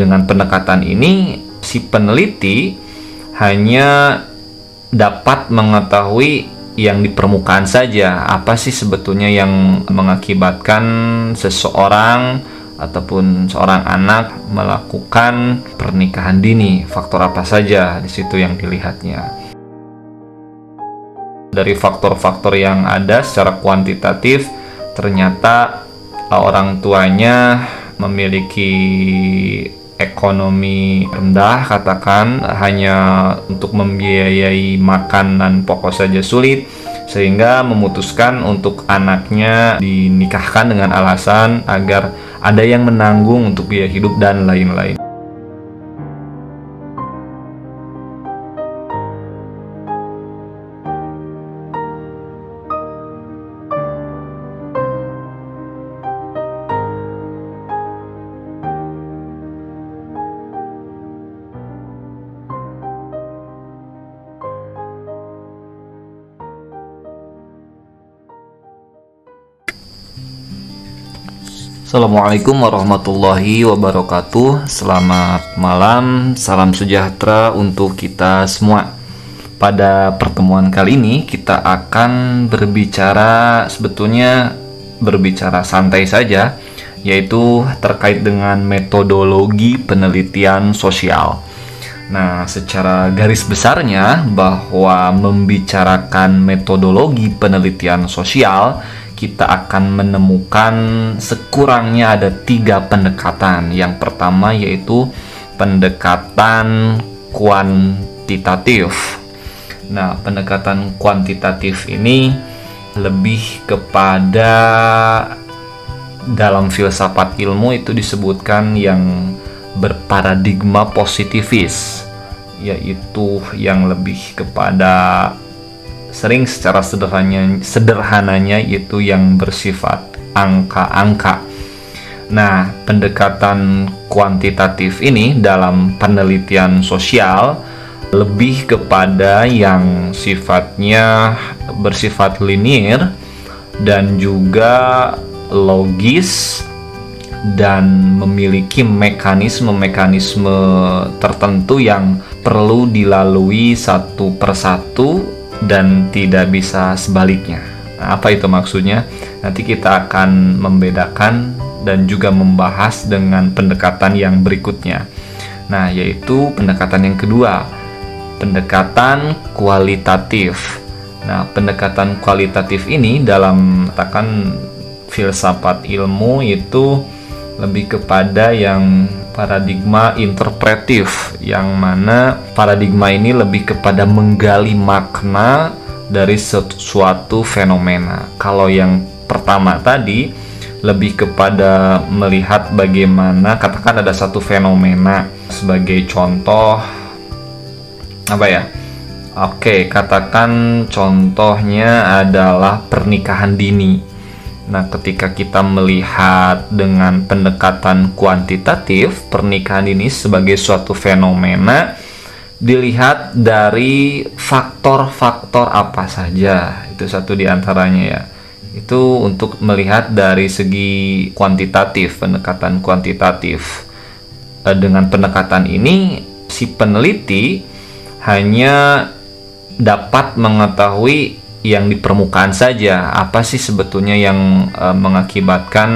Dengan pendekatan ini, si peneliti hanya dapat mengetahui yang di permukaan saja, apa sih sebetulnya yang mengakibatkan seseorang ataupun seorang anak melakukan pernikahan dini, faktor apa saja di situ yang dilihatnya. Dari faktor-faktor yang ada secara kuantitatif, ternyata orang tuanya memiliki ekonomi rendah, katakan hanya untuk membiayai makan dan pokok saja sulit, sehingga memutuskan untuk anaknya dinikahkan dengan alasan agar ada yang menanggung untuk biaya hidup dan lain-lain. Assalamualaikum warahmatullahi wabarakatuh. Selamat malam, salam sejahtera untuk kita semua. Pada pertemuan kali ini kita akan berbicara santai saja, yaitu terkait dengan metodologi penelitian sosial. Nah, secara garis besarnya bahwa membicarakan metodologi penelitian sosial, kita akan menemukan sekurangnya ada 3 pendekatan. Yang pertama yaitu pendekatan kuantitatif. Nah, pendekatan kuantitatif ini lebih kepada, dalam filsafat ilmu itu disebutkan yang berparadigma positivis, yaitu yang lebih kepada, sering secara sederhananya itu yang bersifat angka-angka. Nah, pendekatan kuantitatif ini dalam penelitian sosial lebih kepada yang sifatnya bersifat linier dan juga logis dan memiliki mekanisme-mekanisme tertentu yang perlu dilalui satu persatu dan tidak bisa sebaliknya. Nah, apa itu maksudnya? Nanti kita akan membedakan dan juga membahas dengan pendekatan yang berikutnya. Nah, yaitu pendekatan yang kedua, pendekatan kualitatif. Nah, pendekatan kualitatif ini dalam katakan filsafat ilmu itu lebih kepada yang paradigma interpretif, yang mana paradigma ini lebih kepada menggali makna dari suatu fenomena. Kalau yang pertama tadi lebih kepada melihat bagaimana, katakan ada satu fenomena, sebagai contoh apa ya? Oke, katakan contohnya adalah pernikahan dini. Nah, ketika kita melihat dengan pendekatan kuantitatif, pernikahan ini sebagai suatu fenomena dilihat dari faktor-faktor apa saja. Itu satu di antaranya ya. Itu untuk melihat dari segi kuantitatif, pendekatan kuantitatif. Dengan pendekatan ini, si peneliti hanya dapat mengetahui yang di permukaan saja, apa sih sebetulnya yang mengakibatkan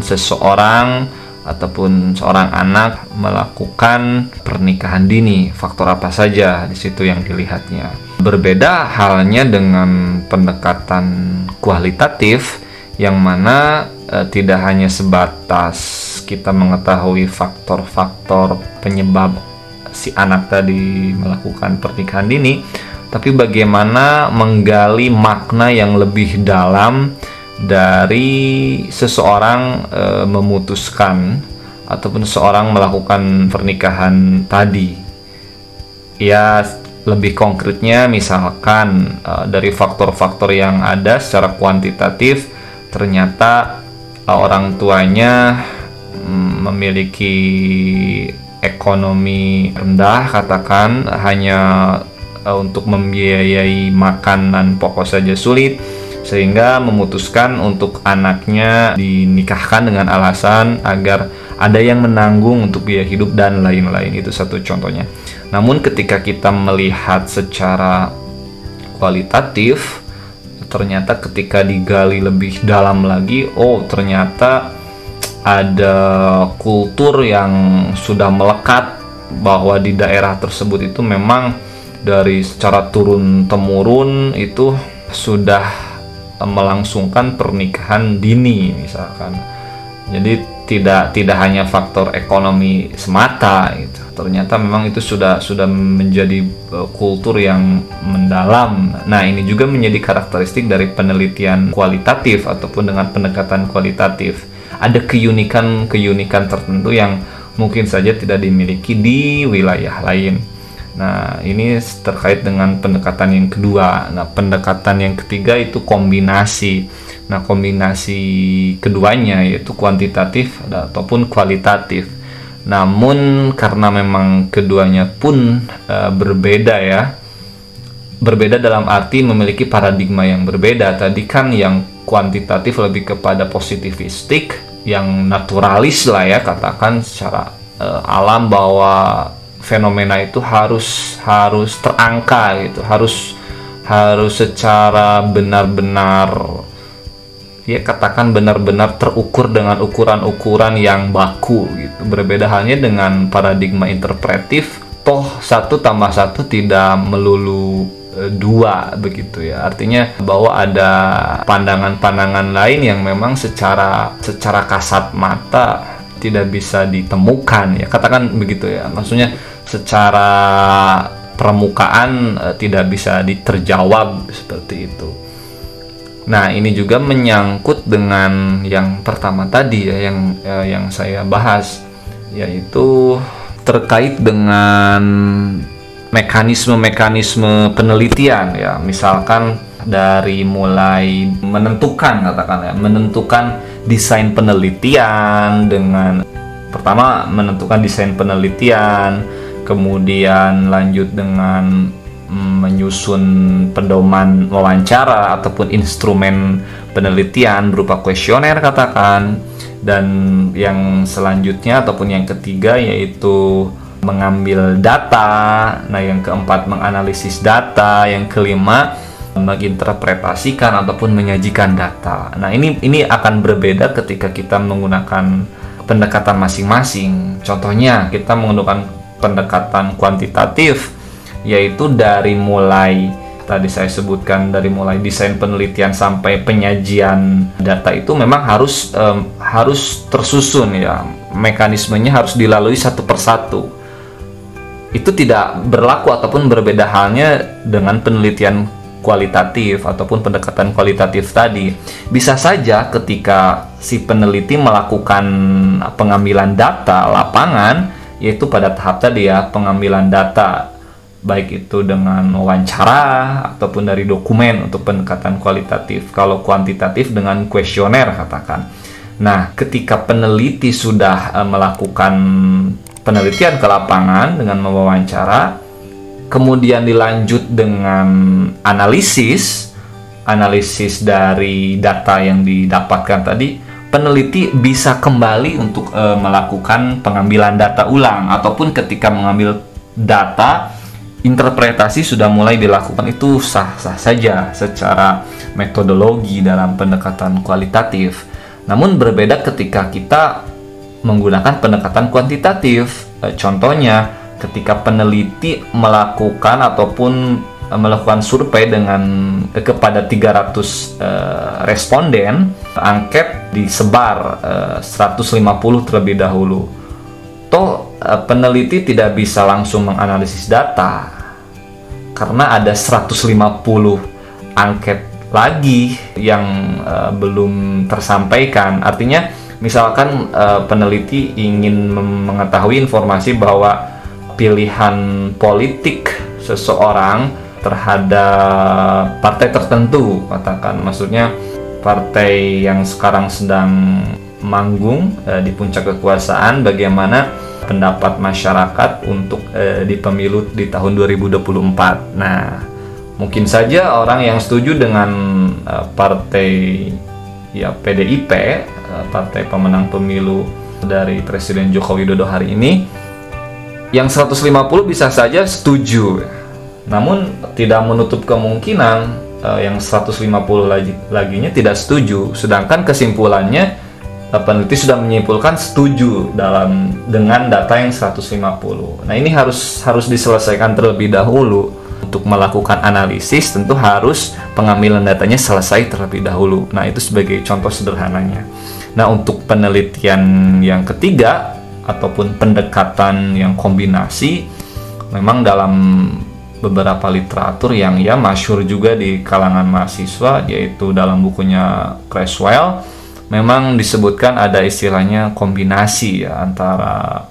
seseorang ataupun seorang anak melakukan pernikahan dini, faktor apa saja di situ yang dilihatnya. Berbeda halnya dengan pendekatan kualitatif, yang mana tidak hanya sebatas kita mengetahui faktor-faktor penyebab si anak tadi melakukan pernikahan dini, tapi bagaimana menggali makna yang lebih dalam dari seseorang memutuskan ataupun seseorang melakukan pernikahan tadi. Ya, lebih konkretnya misalkan dari faktor-faktor yang ada secara kuantitatif, ternyata orang tuanya memiliki ekonomi rendah, katakan hanya untuk membiayai makan dan pokok saja sulit, sehingga memutuskan untuk anaknya dinikahkan dengan alasan agar ada yang menanggung untuk biaya hidup dan lain-lain, itu satu contohnya. Namun ketika kita melihat secara kualitatif, ternyata ketika digali lebih dalam lagi, oh ternyata ada kultur yang sudah melekat bahwa di daerah tersebut itu memang dari secara turun-temurun itu sudah melangsungkan pernikahan dini misalkan. Jadi tidak hanya faktor ekonomi semata gitu. Ternyata memang itu sudah menjadi kultur yang mendalam. Nah, ini juga menjadi karakteristik dari penelitian kualitatif ataupun dengan pendekatan kualitatif. Ada keunikan-keunikan tertentu yang mungkin saja tidak dimiliki di wilayah lain. Nah, ini terkait dengan pendekatan yang kedua. Nah, pendekatan yang ketiga itu kombinasi. Nah, kombinasi keduanya yaitu kuantitatif ataupun kualitatif. Namun karena memang keduanya pun berbeda ya. Berbeda dalam arti memiliki paradigma yang berbeda. Tadi kan yang kuantitatif lebih kepada positivistik, yang naturalis lah ya, katakan secara alam bahwa fenomena itu harus terangka gitu, harus secara benar-benar ya, katakan benar-benar terukur dengan ukuran-ukuran yang baku gitu. Berbeda halnya dengan paradigma interpretif, toh 1+1 tidak melulu 2 begitu ya, artinya bahwa ada pandangan-pandangan lain yang memang secara kasat mata tidak bisa ditemukan ya, katakan begitu ya, maksudnya secara permukaan tidak bisa diterjawab seperti itu. Nah, ini juga menyangkut dengan yang pertama tadi ya, yang saya bahas, yaitu terkait dengan mekanisme-mekanisme penelitian ya, misalkan dari mulai menentukan desain penelitian dengan pertama menentukan desain penelitian, kemudian lanjut dengan menyusun pedoman wawancara ataupun instrumen penelitian berupa kuesioner katakan, dan yang selanjutnya ataupun yang ketiga yaitu mengambil data, nah yang keempat menganalisis data, yang kelima menginterpretasikan ataupun menyajikan data. Nah, ini akan berbeda ketika kita menggunakan pendekatan masing-masing. Contohnya kita menggunakan pendekatan kuantitatif, yaitu dari mulai tadi saya sebutkan, dari mulai desain penelitian sampai penyajian data itu memang harus tersusun ya, mekanismenya harus dilalui satu persatu. Itu tidak berlaku ataupun berbeda halnya dengan penelitian kualitatif ataupun pendekatan kualitatif tadi. Bisa saja ketika si peneliti melakukan pengambilan data lapangan, yaitu pada tahap tadi ya, pengambilan data baik itu dengan wawancara ataupun dari dokumen untuk pendekatan kualitatif, kalau kuantitatif dengan kuesioner katakan. Nah, ketika peneliti sudah melakukan penelitian ke lapangan dengan mewawancara, kemudian dilanjut dengan analisis dari data yang didapatkan tadi, peneliti bisa kembali untuk melakukan pengambilan data ulang, ataupun ketika mengambil data, interpretasi sudah mulai dilakukan. Itu sah-sah saja secara metodologi dalam pendekatan kualitatif. Namun berbeda ketika kita menggunakan pendekatan kuantitatif. Contohnya ketika peneliti melakukan ataupun melakukan survei dengan kepada 300 responden, angket disebar 150 terlebih dahulu. Toh peneliti tidak bisa langsung menganalisis data karena ada 150 angket lagi yang belum tersampaikan. Artinya misalkan peneliti ingin mengetahui informasi bahwa pilihan politik seseorang terhadap partai tertentu, katakan maksudnya partai yang sekarang sedang manggung di puncak kekuasaan, bagaimana pendapat masyarakat untuk di pemilu di tahun 2024. Nah, mungkin saja orang yang setuju dengan partai ya PDIP, partai pemenang pemilu dari Presiden Joko Widodo hari ini, yang 150 bisa saja setuju. Namun tidak menutup kemungkinan yang 150 laginya tidak setuju. Sedangkan kesimpulannya peneliti sudah menyimpulkan setuju dengan data yang 150. Nah, ini harus diselesaikan terlebih dahulu. Untuk melakukan analisis tentu harus pengambilan datanya selesai terlebih dahulu. Nah, itu sebagai contoh sederhananya. Nah, untuk penelitian yang ketiga ataupun pendekatan yang kombinasi, memang dalam beberapa literatur yang ya masyhur juga di kalangan mahasiswa, yaitu dalam bukunya Creswell, memang disebutkan ada istilahnya kombinasi ya, antara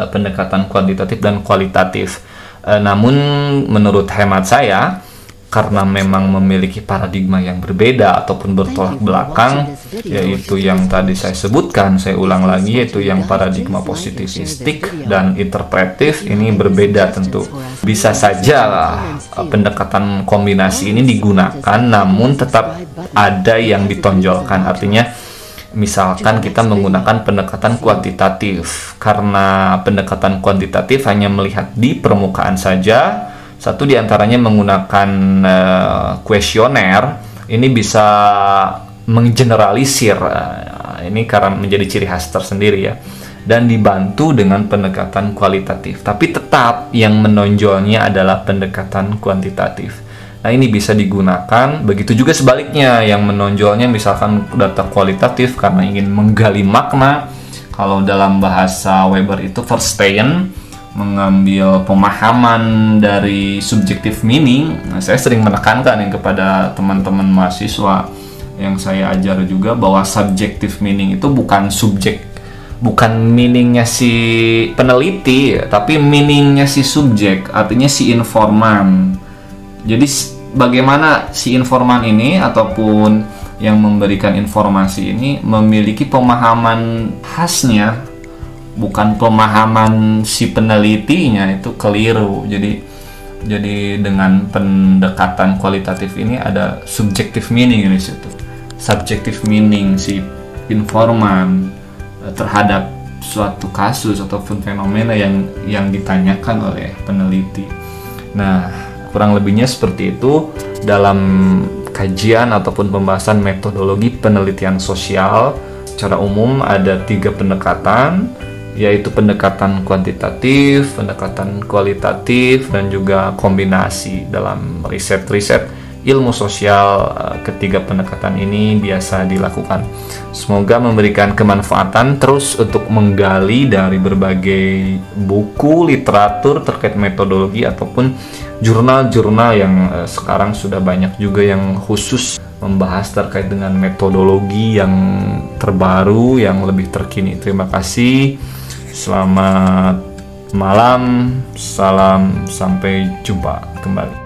pendekatan kuantitatif dan kualitatif. Namun menurut hemat saya, karena memang memiliki paradigma yang berbeda ataupun bertolak belakang, yaitu yang tadi saya sebutkan, saya ulang lagi, yaitu yang paradigma positivistik dan interpretif, ini berbeda tentu. Bisa saja pendekatan kombinasi ini digunakan, namun tetap ada yang ditonjolkan. Artinya, misalkan kita menggunakan pendekatan kuantitatif, karena pendekatan kuantitatif hanya melihat di permukaan saja. Satu diantaranya menggunakan kuesioner, ini bisa menggeneralisir, ini karena menjadi ciri khas tersendiri ya, dan dibantu dengan pendekatan kualitatif. Tapi tetap yang menonjolnya adalah pendekatan kuantitatif. Nah, ini bisa digunakan. Begitu juga sebaliknya, yang menonjolnya misalkan data kualitatif karena ingin menggali makna. Kalau dalam bahasa Weber itu verstehen, mengambil pemahaman dari subjective meaning. Nah, saya sering menekankan yang kepada teman-teman mahasiswa yang saya ajar juga, bahwa subjective meaning itu bukan meaningnya si peneliti, tapi meaningnya si subjek, artinya si informan. Jadi bagaimana si informan ini ataupun yang memberikan informasi ini memiliki pemahaman khasnya, bukan pemahaman si penelitinya itu keliru. Jadi dengan pendekatan kualitatif ini ada subjective meaning di situ. Subjective meaning si informan terhadap suatu kasus ataupun fenomena yang ditanyakan oleh peneliti. Nah, kurang lebihnya seperti itu dalam kajian ataupun pembahasan metodologi penelitian sosial. Secara umum ada 3 pendekatan, yaitu pendekatan kuantitatif, pendekatan kualitatif, dan juga kombinasi. Dalam riset-riset ilmu sosial, ketiga pendekatan ini biasa dilakukan. Semoga memberikan kemanfaatan terus untuk menggali dari berbagai buku, literatur terkait metodologi ataupun jurnal-jurnal yang sekarang sudah banyak juga yang khusus membahas terkait dengan metodologi yang terbaru, yang lebih terkini. Terima kasih. Selamat malam, salam, sampai jumpa kembali.